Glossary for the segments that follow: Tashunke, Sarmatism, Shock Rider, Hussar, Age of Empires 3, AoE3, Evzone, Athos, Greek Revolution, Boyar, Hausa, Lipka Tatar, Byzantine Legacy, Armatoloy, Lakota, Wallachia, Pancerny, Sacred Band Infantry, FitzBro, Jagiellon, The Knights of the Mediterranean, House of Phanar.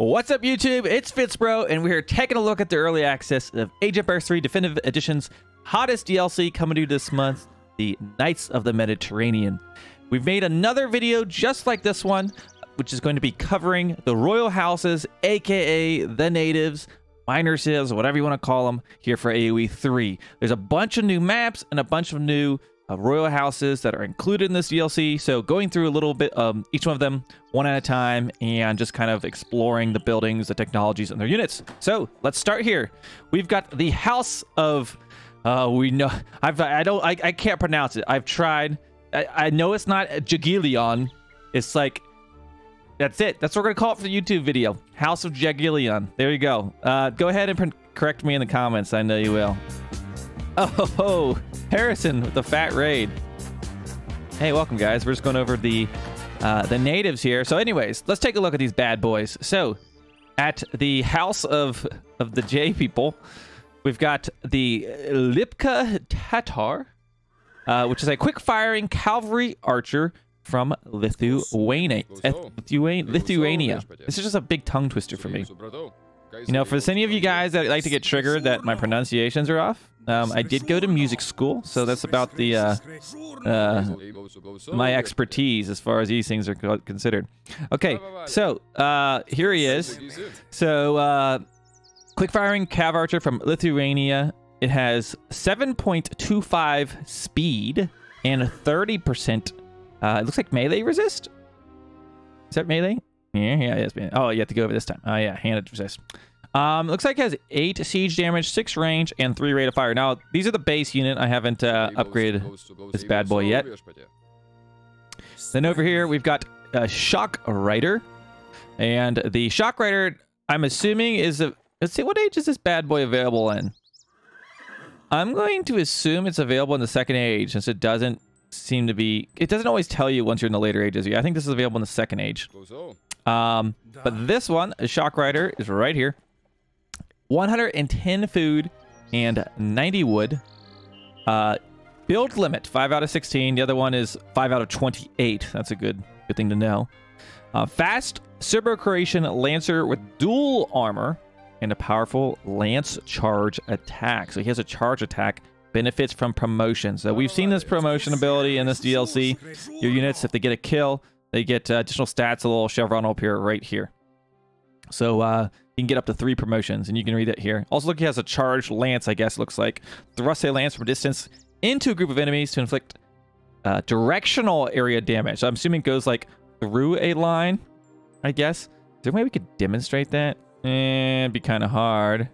What's up, YouTube? It's FitzBro, and we're taking a look at the early access of Age of Empires 3 Definitive Edition's hottest DLC coming due this month, The Knights of the Mediterranean. We've made another video just like this one, which is going to be covering the Royal Houses, aka the Natives, Minor Cities, whatever you want to call them, here for AoE 3. There's a bunch of new maps and a bunch of new Royal Houses that are included in this DLC, so going through a little bit each one of them one at a time and just kind of exploring the buildings, the technologies, and their units. So let's start here. We've got the House of I can't pronounce it. I've tried. I know it's not Jagiellon. It's like, that's it. That's what we're gonna call it for the YouTube video. House of Jagiellon. There you go. Go ahead and correct me in the comments. I know you will. Oh, Harrison with the fat raid. Hey, welcome guys. We're just going over the natives here. So anyways, let's take a look at these bad boys. So at the house of the J people, we've got the Lipka Tatar, which is a quick firing cavalry archer from Lithuania. This is just a big tongue twister for me. You know, for any of you guys that like to get triggered that my pronunciations are off, I did go to music school, so that's about the my expertise as far as these things are considered. Okay, so here he is. So quick-firing cav archer from Lithuania. It has 7.25 speed and 30%. It looks like melee resist. Is that melee? Yeah, it is. Oh, you have to go over this time. Oh, yeah, handed resist. Looks like it has 8 siege damage, 6 range, and 3 rate of fire. Now, these are the base unit. I haven't upgraded this bad boy yet. Then over here, we've got a Shock Rider. And the Shock Rider, I'm assuming, is a... Let's see, what age is this bad boy available in? I'm going to assume it's available in the second age, since it doesn't seem to be... It doesn't always tell you once you're in the later ages. I think this is available in the second age. But this one, Shock Rider, is right here. 110 food and 90 wood. Build limit 5 out of 16. The other one is 5 out of 28. That's a good thing to know. Fast Serbo-Croatian lancer with dual armor and a powerful lance charge attack. So he has a charge attack. Benefits from promotion. So we've seen this promotion ability in this DLC. Your units, if they get a kill, they get additional stats, a little chevron up here, right here. So you can get up to 3 promotions, and you can read that here. Also, look, he has a charged lance, I guess, looks like. Thrust a lance from a distance into a group of enemies to inflict directional area damage. So I'm assuming it goes, like, through a line, I guess. Is there a way we could demonstrate that? It'd be kind of hard.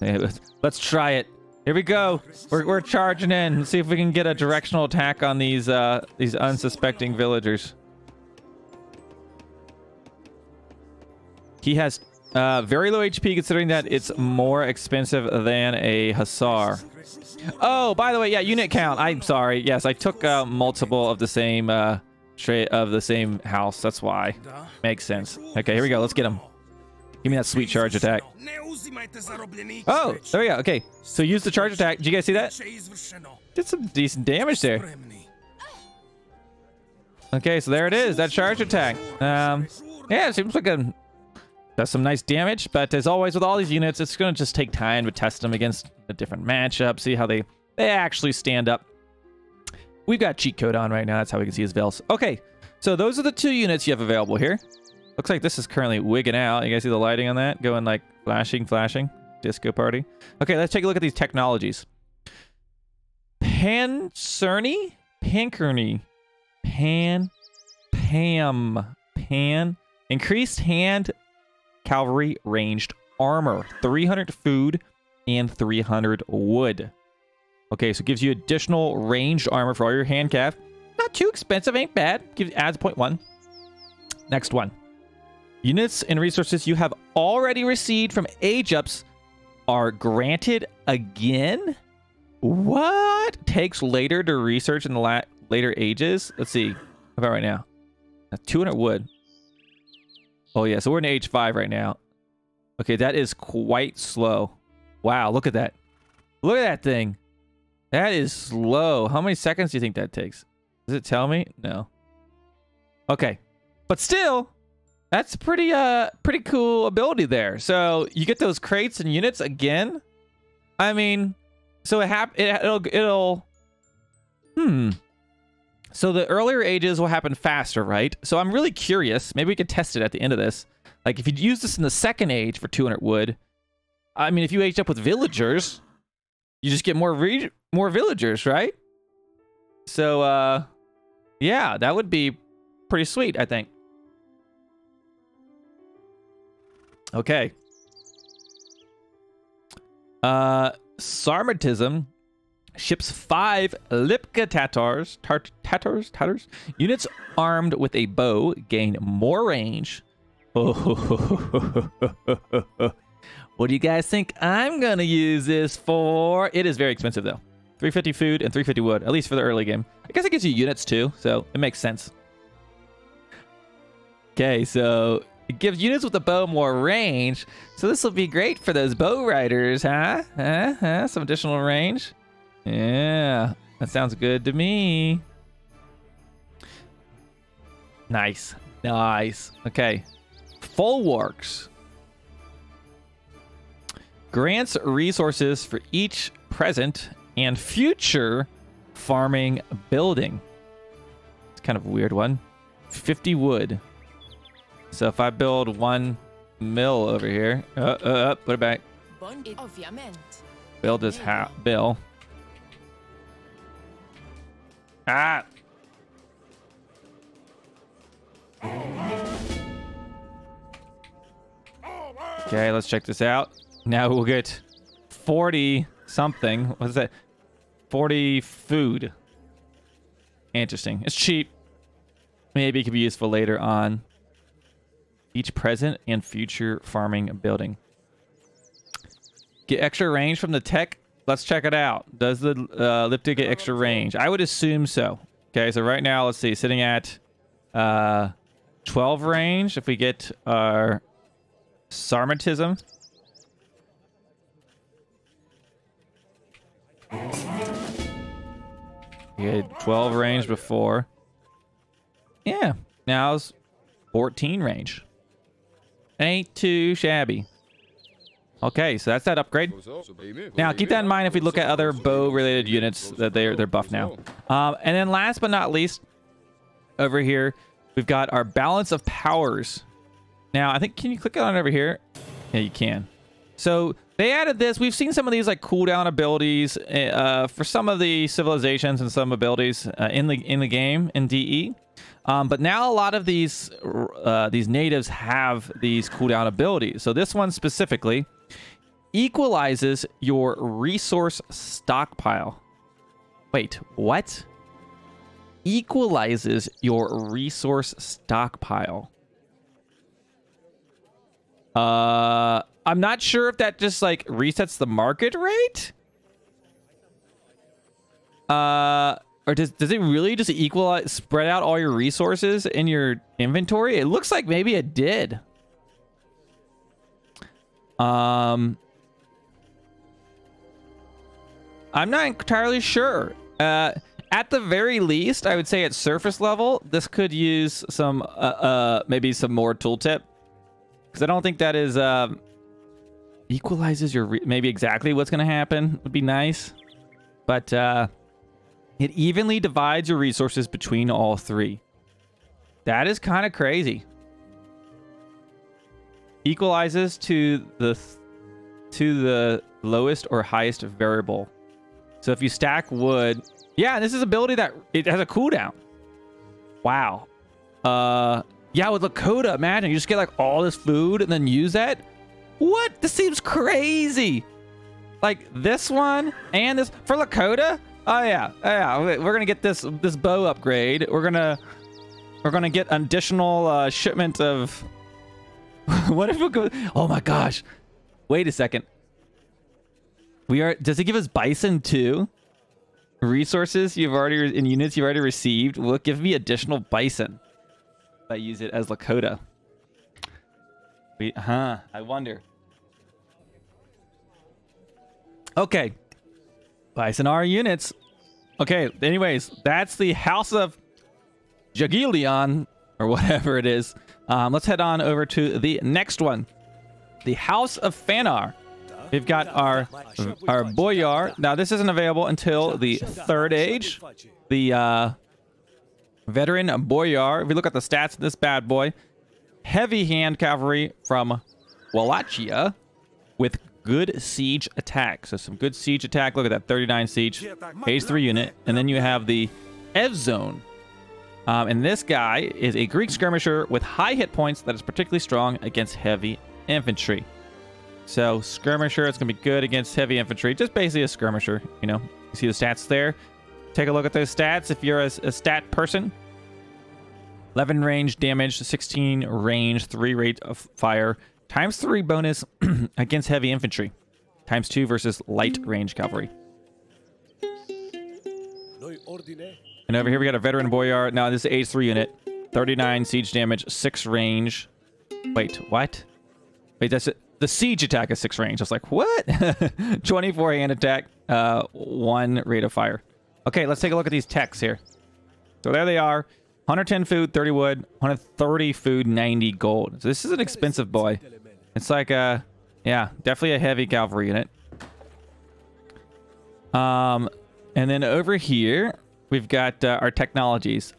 Yeah, let's try it. Here we go. We're charging in. Let's see if we can get a directional attack on these unsuspecting villagers. He has very low HP, considering that it's more expensive than a Hussar. Oh, by the way, yeah, unit count. I'm sorry. Yes, I took multiple of the same same house. That's why. Makes sense. Okay, here we go. Let's get him. Give me that sweet charge attack. Oh, there we go. Okay, so use the charge attack. Did you guys see that? Did some decent damage there. Okay, so there it is. That charge attack. Yeah, it seems like does some nice damage. But as always with all these units, it's going to just take time to test them against a different matchup. See how they actually stand up. We've got cheat code on right now. That's how we can see his veils. Okay, so those are the 2 units you have available here. Looks like this is currently wigging out. You guys see the lighting on that? Going like flashing. Disco party. Okay, let's take a look at these technologies. Pancerny. Increased hand cavalry ranged armor. 300 food and 300 wood. Okay, so it gives you additional ranged armor for all your hand cav. Not too expensive, ain't bad. Adds 0.1. Next one. Units and resources you have already received from age ups are granted again? What? Takes later to research in the later ages? Let's see. How about right now? 200 wood. Oh, yeah. So we're in age 5 right now. Okay, that is quite slow. Wow, look at that. Look at that thing. That is slow. How many seconds do you think that takes? Does it tell me? No. Okay. But still... That's pretty pretty cool ability there. So you get those crates and units again. I mean, so it'll So the earlier ages will happen faster, right? So I'm really curious. Maybe we could test it at the end of this. Like if you use this in the second age for 200 wood, I mean, if you aged up with villagers, you just get more villagers, right? So yeah, that would be pretty sweet, I think. Okay. Sarmatism ships 5 Lipka Tatars, Tatars, units armed with a bow gain more range. Oh, what do you guys think I'm gonna use this for? It is very expensive though. 350 food and 350 wood, at least for the early game. I guess it gives you units too, so it makes sense. Okay, so it gives units with a bow more range. So this will be great for those bow riders, huh? Some additional range. Yeah, that sounds good to me. Nice, nice. Okay, Bulwarks grants resources for each present and future farming building. It's kind of a weird one. 50 wood. So if I build 1 mill over here, put it back. Build this bill. Ah. Okay, let's check this out. Now we'll get 40 something. What's that? 40 food. Interesting. It's cheap. Maybe it could be useful later on. Each present and future farming building. Get extra range from the tech. Let's check it out. Does the Lipka get extra range? I would assume so. Okay, so right now, let's see. Sitting at 12 range. If we get our Sarmatism. We had 12 range before. Yeah, now it's 14 range. Ain't too shabby. Okay, so that's that upgrade. Now keep that in mind if we look at other bow related units that they're buffed now. And then last but not least, over here we've got our balance of powers. Now I think, can you click on it over here? Yeah, you can. So they added this. We've seen some of these like cooldown abilities for some of the civilizations and some abilities in the game in DE. But now a lot of these natives have these cooldown abilities. So this one specifically equalizes your resource stockpile. Wait, what? Equalizes your resource stockpile. I'm not sure if that just like resets the market rate. Or does it really just equalize, spread out all your resources in your inventory? It looks like maybe it did. I'm not entirely sure. At the very least, I would say at surface level, this could use some maybe some more tooltip. Because I don't think that is equalizes your maybe exactly what's going to happen would be nice, but it evenly divides your resources between all three. That is kind of crazy. Equalizes to the lowest or highest variable. So if you stack wood, yeah, this is an ability that it has a cooldown. Wow. Yeah, with Lakota, imagine you just get like all this food and then use that. What? This seems crazy. Like this one and this for Lakota. Oh yeah, we're gonna get this bow upgrade. We're gonna get an additional shipment of. What if we go? Oh my gosh! Wait a second. We are. Does it give us bison too? Resources you've already in units you've already received will give me additional bison. If I use it as Lakota. I wonder. Okay. Bison R units. Okay, anyways, that's the House of Jagiellon, or whatever it is. Let's head on over to the next one. The House of Phanar. We've got our Boyar. Now, this isn't available until the Third Age. The veteran Boyar. If we look at the stats of this bad boy. Heavy hand cavalry from Wallachia with good siege attack. So some good siege attack. Look at that, 39 siege. Age 3 unit. And then you have the Evzone. And this guy is a Greek skirmisher with high hit points that is particularly strong against heavy infantry. So skirmisher, it's going to be good against heavy infantry. Just basically a skirmisher, you know. You see the stats there. Take a look at those stats if you're a stat person. 11 range damage, 16 range, 3 rate of fire, times 3 bonus against heavy infantry, times 2 versus light range cavalry. And over here we got a veteran Boyar. Now this is age 3 unit, 39 siege damage, 6 range. Wait, what? Wait, that's it. The siege attack is 6 range. I was like, what? 24 hand attack, 1 rate of fire. Okay, let's take a look at these techs here. So there they are. 110 food, 30 wood, 130 food, 90 gold. So this is an expensive boy. It's like a, yeah, definitely a heavy cavalry unit. And then over here, we've got our technologies.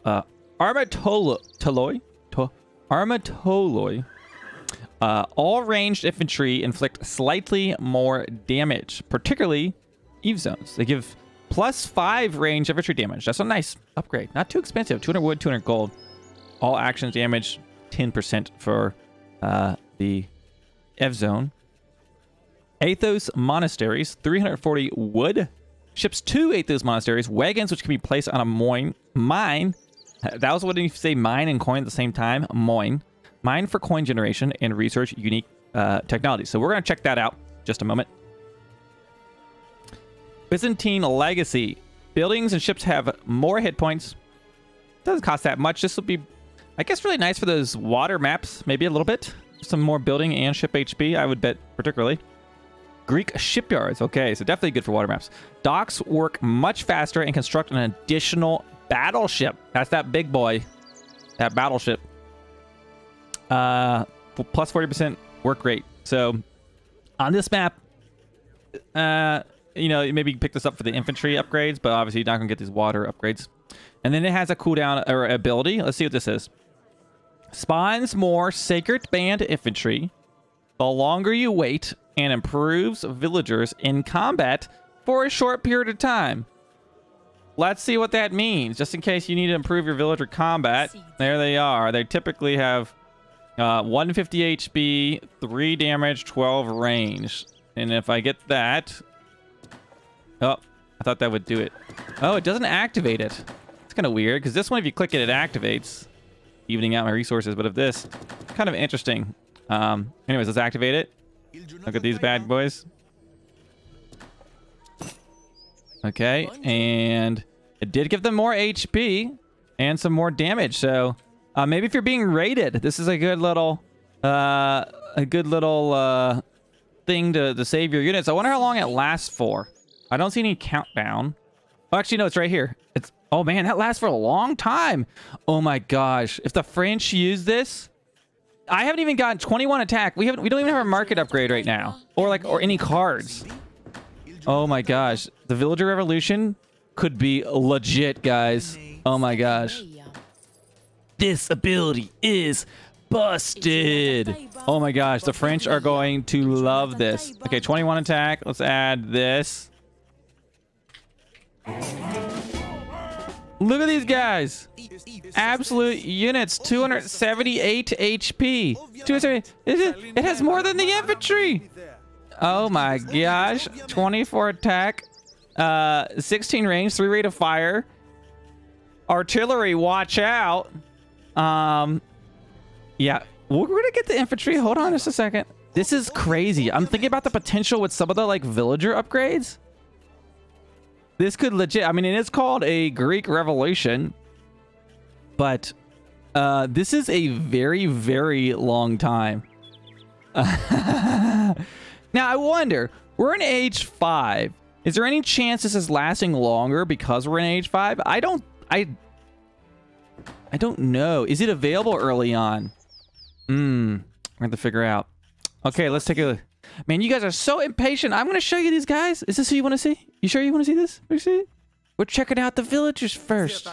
Armatoloy. All ranged infantry inflict slightly more damage, particularly Evzones. They give +5 range infantry damage. That's a nice upgrade. Not too expensive. 200 wood, 200 gold. All actions damage, 10% for the Evzone. Athos monasteries, 340 wood. Ships 2 Athos monasteries. Wagons, which can be placed on a mine. That was what you say, mine and coin at the same time. Moin. Mine for coin generation and research unique technology. So we're going to check that out just a moment. Byzantine Legacy. Buildings and ships have more hit points. Doesn't cost that much. This will be, I guess, really nice for those water maps. Maybe a little bit. Some more building and ship HP, I would bet, particularly. Greek shipyards. Okay, so definitely good for water maps. Docks work much faster and construct an additional battleship. That's that big boy. That battleship. Plus 40% work rate. So on this map, you know, maybe pick this up for the infantry upgrades, but obviously you're not going to get these water upgrades. And then it has a cooldown or ability. Let's see what this is. Spawns more Sacred Band Infantry the longer you wait and improves villagers in combat for a short period of time. Let's see what that means. Just in case you need to improve your villager combat. There they are. They typically have 150 HP, 3 damage, 12 range. And if I get that... Oh, I thought that would do it. Oh, it doesn't activate it. It's kind of weird, because this one, if you click it, it activates. Evening out my resources, but of this, kind of interesting. Anyways, let's activate it. Look at these bad boys. Okay, and it did give them more HP and some more damage. So maybe if you're being raided, this is a good little thing to save your units. I wonder how long it lasts for. I don't see any countdown. Oh, actually, no, it's right here. It's, oh man, that lasts for a long time. Oh my gosh. If the French use this, I haven't even gotten 21 attack. We don't even have a market upgrade right now or any cards. Oh my gosh. The Villager Revolution could be legit, guys. Oh my gosh. This ability is busted. Oh my gosh. The French are going to love this. Okay, 21 attack. Let's add this. Look at these guys. Absolute units. 278 HP. 278. It has more than the infantry. Oh my gosh. 24 attack. 16 range. 3 rate of fire. Artillery, watch out. Yeah. We're going to get the infantry. Hold on just a second. This is crazy. I'm thinking about the potential with some of the, like, villager upgrades. This could legit... I mean, it is called a Greek Revolution. But this is a very, very long time. Now, I wonder. We're in age 5. Is there any chance this is lasting longer because we're in age 5? I don't know. Is it available early on? We're going to figure out. Okay, let's take a... Man, you guys are so impatient. I'm going to show you these guys. Is this who you want to see? You sure you want to see this? Let's see. We're checking out the villagers first.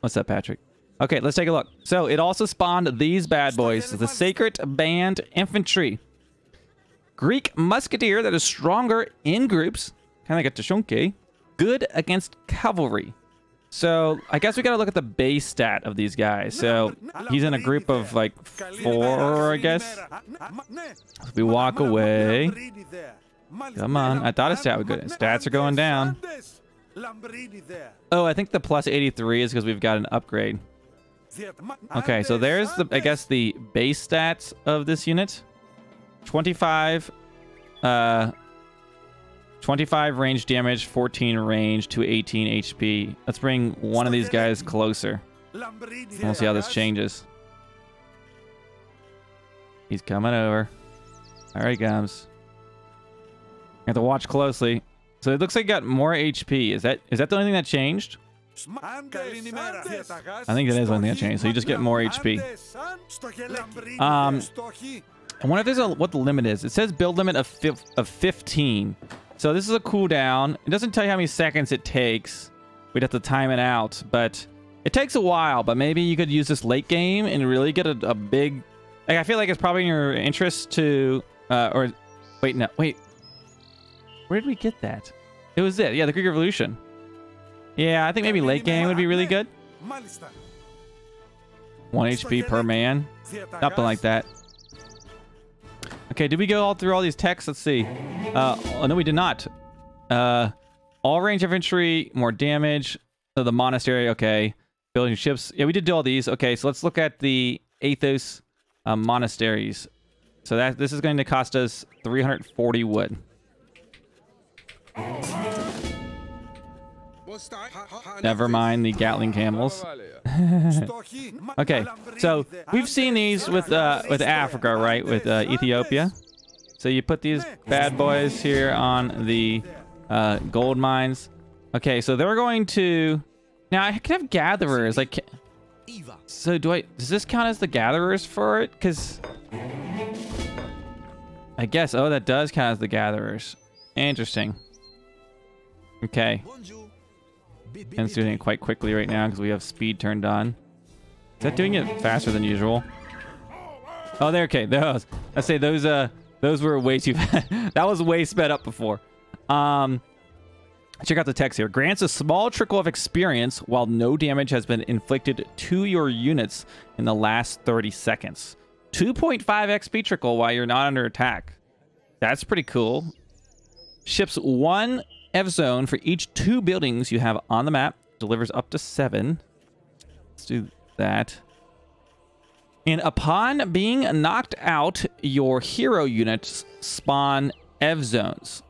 What's up, Patrick? Okay, let's take a look. So it also spawned these bad boys. The Sacred Band Infantry. Greek musketeer that is stronger in groups. Kind of like a Tashunke. Good against cavalry. So I guess we got to look at the base stat of these guys. So he's in a group of like 4, I guess. We walk away. Come on. I thought his stat was good. Stats are going down. Oh, I think the plus 83 is because we've got an upgrade. Okay, so there's the, I guess, the base stats of this unit. 25 range damage, 14 range, 218 HP. Let's bring one of these guys closer. We'll see how this changes. He's coming over. All right, Gums. You have to watch closely. So it looks like he got more HP. Is that the only thing that changed? I think that is the only thing that changed. So you just get more HP. I wonder if there's what the limit is. It says build limit of 15. So this is a cooldown. It doesn't tell you how many seconds it takes. We'd have to time it out, but it takes a while. But maybe you could use this late game and really get a big. Like, I feel like it's probably in your interest to. Or wait, no, wait. Where did we get that? It was it. Yeah, the Greek Revolution. Yeah, I think maybe late game would be really good. 1 HP per man. Nothing like that. Okay, did we go all through all these texts? Let's see. Oh, no, we did not. All range infantry, more damage. The monastery, okay. Building ships. Yeah, we did do all these. Okay, so let's look at the Athos monasteries. So that this is going to cost us 340 wood. Never mind the Gatling camels. Okay, so we've seen these with Africa, right? With Ethiopia. So you put these bad boys here on the gold mines. Okay, so they're going to. Now I can have gatherers. Like, so do I? Does this count as the gatherers for it? Because I guess. Oh, that does count as the gatherers. Interesting. Okay. And it's doing it quite quickly right now because we have speed turned on. Is that doing it faster than usual? Oh, they're okay. Those. I say those were way too fast. That was way sped up before. Check out the text here. Grants a small trickle of experience while no damage has been inflicted to your units in the last 30 seconds. 2.5 XP trickle while you're not under attack. That's pretty cool. Ships 1 Evzone for each 2 buildings you have on the map. Delivers up to 7. Let's do that. And upon being knocked out, your hero units spawn Evzones.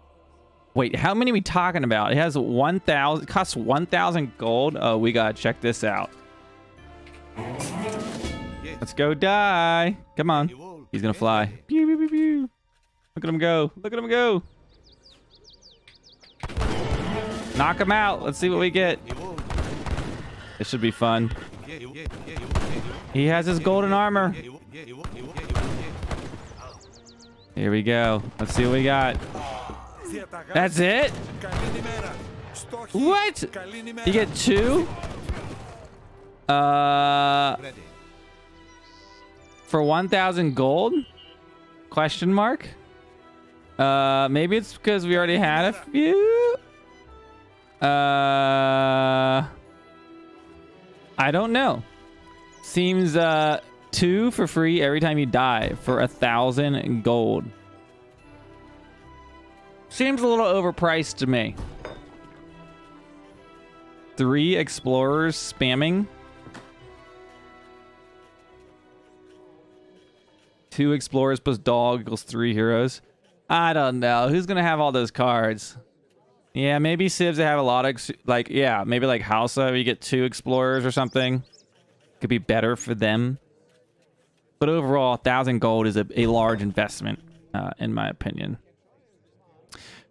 Wait, how many are we talking about? It has 1,000. Costs 1,000 gold. Oh, we gotta check this out. Let's go die. Come on. He's gonna fly. Pew, pew, pew, pew. Look at him go. Look at him go. Knock him out. Let's see what we get. This should be fun. He has his golden armor. Here we go. Let's see what we got. That's it? What? You get 2? For 1,000 gold? Question mark? Maybe it's because we already had a few? I don't know. Seems 2 for free every time you die for 1,000 gold. Seems a little overpriced to me. 3 explorers spamming. 2 explorers plus dog equals 3 heroes. I don't know. Who's gonna have all those cards? Yeah, maybe civs that have a lot of, like, yeah, maybe like Hausa, where you get 2 explorers or something. Could be better for them. But overall, 1,000 gold is a large investment, in my opinion.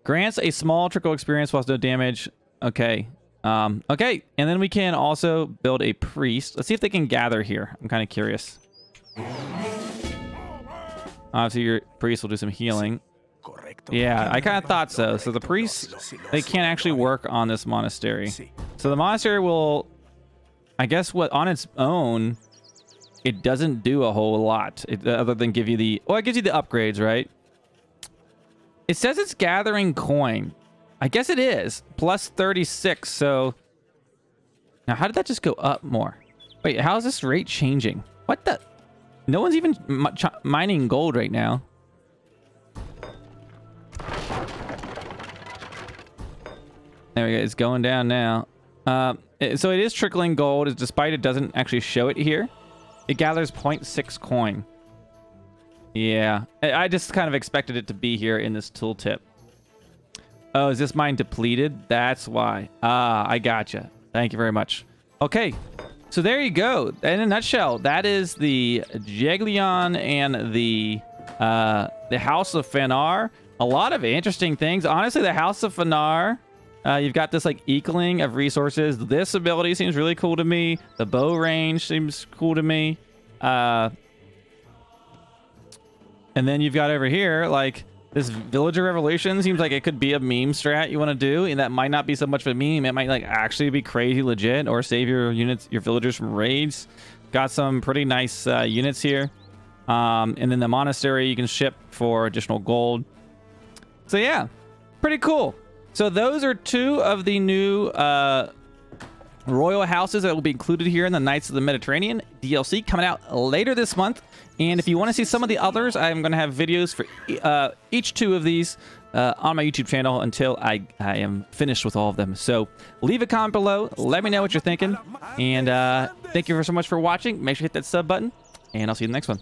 Grants a small trickle experience whilst no damage. Okay. Okay, and then we can also build a priest. Let's see if they can gather here. I'm kind of curious. Obviously, your priest will do some healing. Yeah, I kind of thought so. So the priests, they can't actually work on this monastery. So the monastery will, I guess, what on its own, it doesn't do a whole lot other than give you the... Well, it gives you the upgrades, right? It says it's gathering coin. I guess it is. Plus 36, so... Now, how did that just go up more? Wait, how is this rate changing? What the... No one's even mining gold right now. There we go. It's going down now. So it is trickling gold, despite it doesn't actually show it here. It gathers 0.6 coin. Yeah. I just kind of expected it to be here in this tooltip. Oh, is this mine depleted? That's why. Ah, I gotcha. Thank you very much. Okay. So there you go. In a nutshell, that is the Jagiellon and the House of Phanar. A lot of interesting things. Honestly, the House of Phanar... you've got this like equaling of resources. This ability seems really cool to me. The bow range seems cool to me. And then you've got over here like this villager revolution seems like it could be a meme strat you want to do, and that might not be so much of a meme. It might like actually be crazy legit, or save your units, your villagers from raids. Got some pretty nice units here. And then the monastery you can ship for additional gold. So yeah, pretty cool. So those are two of the new royal houses that will be included here in the Knights of the Mediterranean DLC coming out later this month. And if you want to see some of the others, I'm going to have videos for each two of these on my YouTube channel until I am finished with all of them. So leave a comment below. Let me know what you're thinking. And thank you so much for watching. Make sure you hit that sub button. And I'll see you in the next one.